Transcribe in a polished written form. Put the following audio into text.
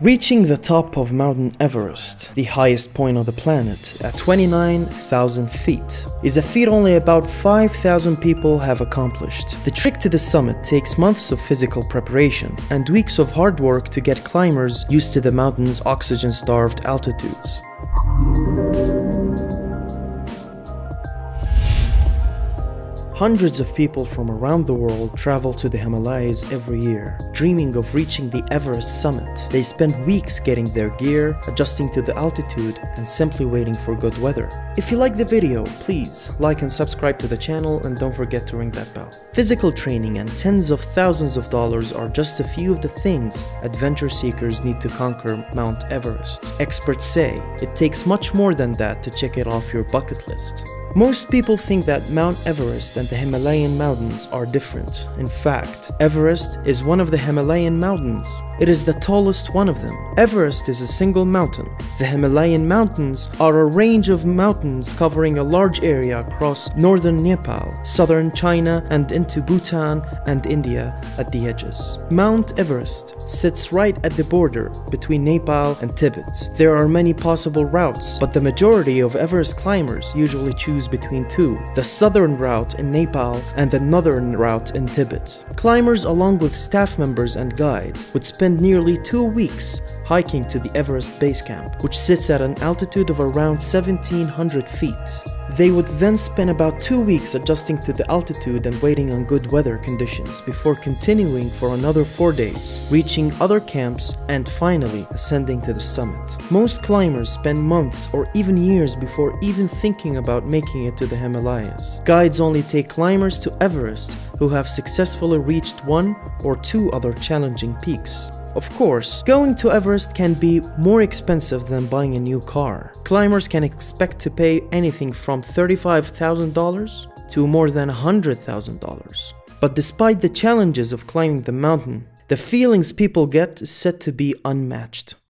Reaching the top of Mount Everest, the highest point on the planet, at 29,000 feet, is a feat only about 5,000 people have accomplished. The trek to the summit takes months of physical preparation and weeks of hard work to get climbers used to the mountain's oxygen-starved altitudes. Hundreds of people from around the world travel to the Himalayas every year, dreaming of reaching the Everest summit. They spend weeks getting their gear, adjusting to the altitude, and simply waiting for good weather. If you like the video, please like and subscribe to the channel, and don't forget to ring that bell. Physical training and tens of thousands of dollars are just a few of the things adventure seekers need to conquer Mount Everest. Experts say it takes much more than that to check it off your bucket list. Most people think that Mount Everest and the Himalayan mountains are different. In fact, Everest is one of the Himalayan mountains. It is the tallest one of them. Everest is a single mountain. The Himalayan mountains are a range of mountains covering a large area across northern Nepal, southern China, and into Bhutan and India at the edges. Mount Everest sits right at the border between Nepal and Tibet. There are many possible routes, but the majority of Everest climbers usually choose between two, the southern route in Nepal and the northern route in Tibet. Climbers, along with staff members and guides, would spend nearly 2 weeks hiking to the Everest base camp, which sits at an altitude of around 1,700 feet. They would then spend about 2 weeks adjusting to the altitude and waiting on good weather conditions before continuing for another 4 days, reaching other camps and finally ascending to the summit. Most climbers spend months or even years before even thinking about making it to the Himalayas. Guides only take climbers to Everest who have successfully reached one or two other challenging peaks. Of course, going to Everest can be more expensive than buying a new car. Climbers can expect to pay anything from $35,000 to more than $100,000. But despite the challenges of climbing the mountain, the feelings people get is said to be unmatched.